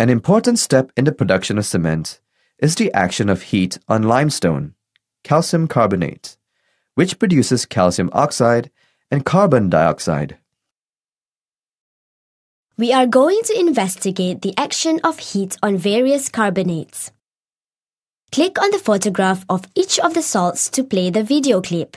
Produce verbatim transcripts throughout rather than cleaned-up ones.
An important step in the production of cement is the action of heat on limestone, calcium carbonate, which produces calcium oxide and carbon dioxide. We are going to investigate the action of heat on various carbonates. Click on the photograph of each of the salts to play the video clip.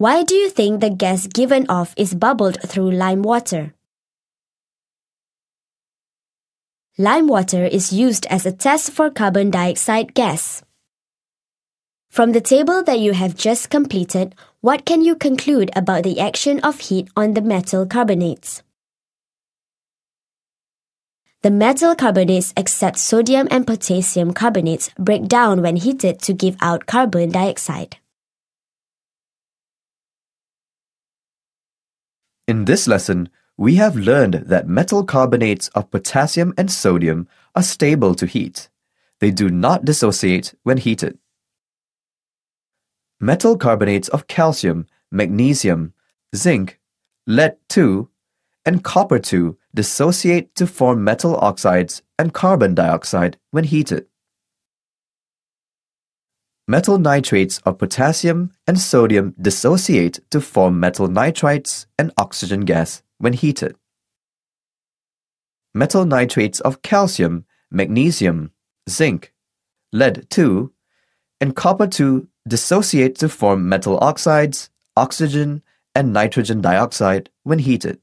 Why do you think the gas given off is bubbled through lime water? Lime water is used as a test for carbon dioxide gas. From the table that you have just completed, what can you conclude about the action of heat on the metal carbonates? The metal carbonates except sodium and potassium carbonates break down when heated to give out carbon dioxide. In this lesson, we have learned that metal carbonates of potassium and sodium are stable to heat. They do not dissociate when heated. Metal carbonates of calcium, magnesium, zinc, lead two, and copper two dissociate to form metal oxides and carbon dioxide when heated. Metal nitrates of potassium and sodium dissociate to form metal nitrites and oxygen gas when heated. Metal nitrates of calcium, magnesium, zinc, lead two, and copper two dissociate to form metal oxides, oxygen, and nitrogen dioxide when heated.